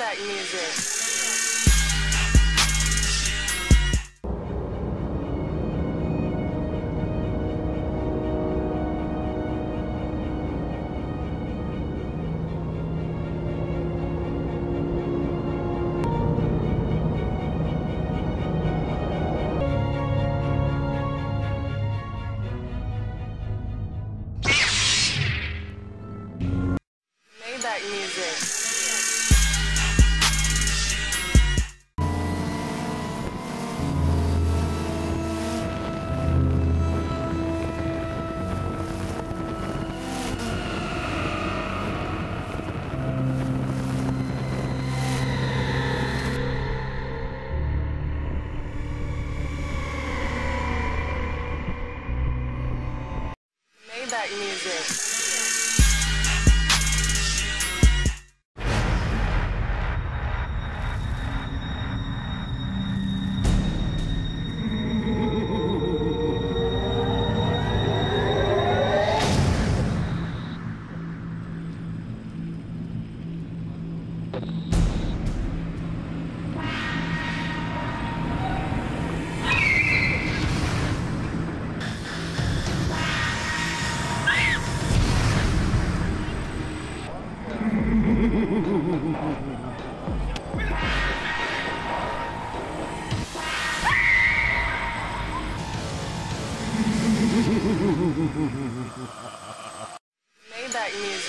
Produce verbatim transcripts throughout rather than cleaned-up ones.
Throwback music. That music. Maybach music. Maybach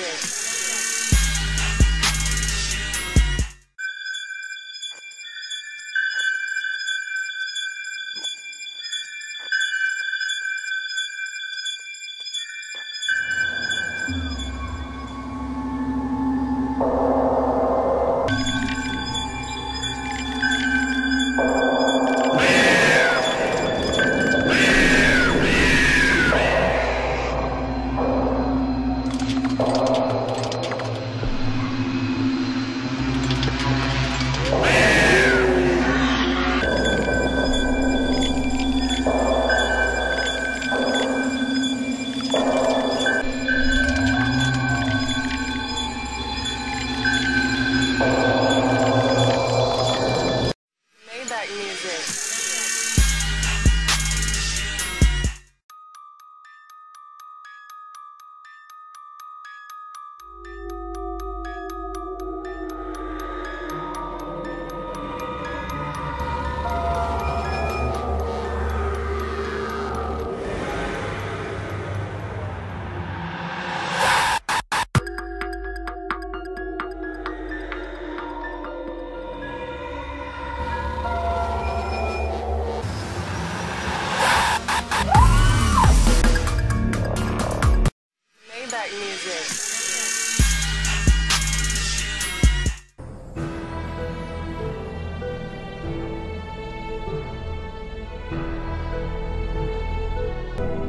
music. Music.